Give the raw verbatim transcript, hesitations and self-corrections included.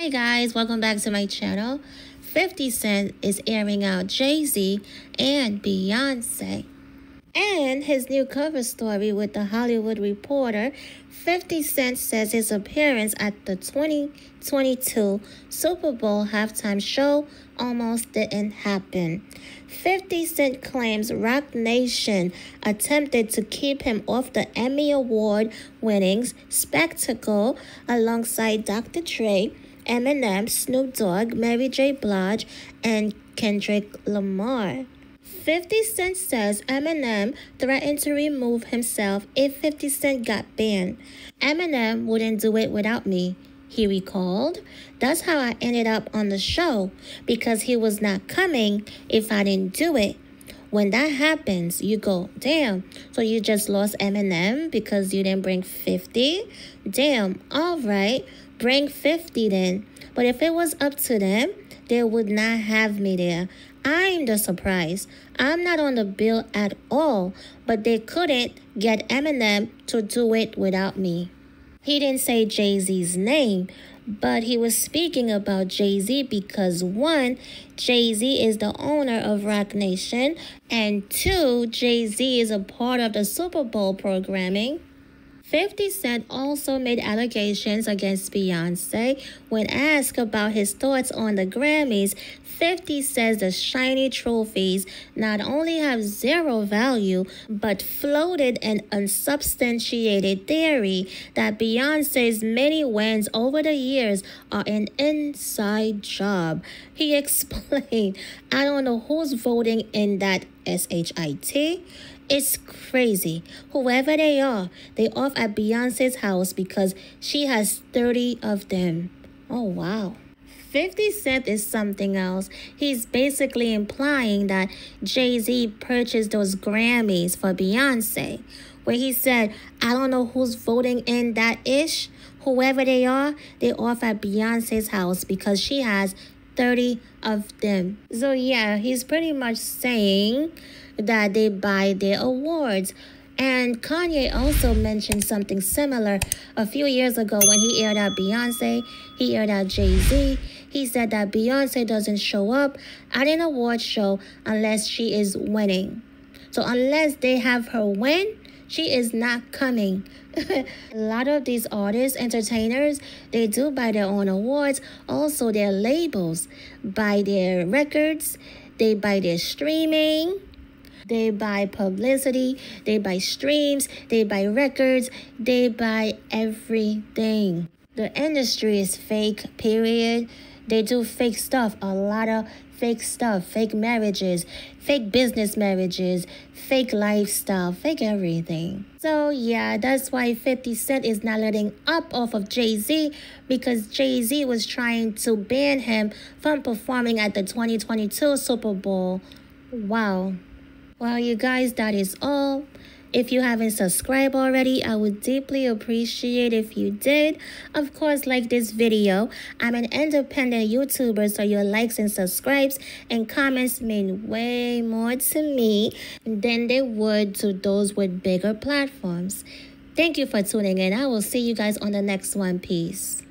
Hey guys, welcome back to my channel. fifty cent is airing out Jay-Z and Beyonce. And his new cover story with The Hollywood Reporter, fifty cent says his appearance at the twenty twenty-two Super Bowl halftime show almost didn't happen. fifty cent claims Roc Nation attempted to keep him off the Emmy Award-winning spectacle alongside Doctor Dre, Eminem, Snoop Dogg, Mary J. Blige, and Kendrick Lamar. fifty cent says Eminem threatened to remove himself if fifty cent got banned. Eminem wouldn't do it without me, he recalled. That's how I ended up on the show, because he was not coming if I didn't do it. When that happens, you go, damn, so you just lost Eminem because you didn't bring fifty? Damn, all right, bring fifty then. But if it was up to them, they would not have me there. I'm the surprise. I'm not on the bill at all, but they couldn't get Eminem to do it without me. He didn't say Jay-Z's name, but he was speaking about Jay-Z because one, Jay-Z is the owner of Roc Nation, and two, Jay-Z is a part of the Super Bowl programming. fifty cent also made allegations against Beyoncé. When asked about his thoughts on the Grammys, fifty says the shiny trophies not only have zero value, but floated an unsubstantiated theory that Beyoncé's many wins over the years are an inside job. He explained, I don't know who's voting in that S H I T. It's crazy. Whoever they are, they off at Beyonce's house because she has thirty of them. Oh, wow. fifty cent is something else. He's basically implying that Jay-Z purchased those Grammys for Beyonce, where he said, I don't know who's voting in that ish. Whoever they are, they off at Beyonce's house because she has thirty of them. So yeah, he's pretty much saying that they buy their awards. And Kanye also mentioned something similar a few years ago when he aired out Beyonce, he aired out Jay-Z. He said that Beyonce doesn't show up at an award show unless she is winning. So unless they have her win, she is not coming. A lot of these artists, entertainers, they do buy their own awards, also their labels, buy their records, they buy their streaming, they buy publicity, they buy streams, they buy records, they buy everything. The industry is fake, period. They do fake stuff, a lot of fake stuff, fake marriages, fake business marriages, fake lifestyle, fake everything. So yeah, that's why fifty cent is not letting up off of Jay-Z, because Jay-Z was trying to ban him from performing at the twenty twenty-two Super Bowl. Wow. Well, you guys, that is all. If you haven't subscribed already, I would deeply appreciate if you did. Of course, like this video. I'm an independent YouTuber, so your likes and subscribes and comments mean way more to me than they would to those with bigger platforms. Thank you for tuning in. I will see you guys on the next one. Peace.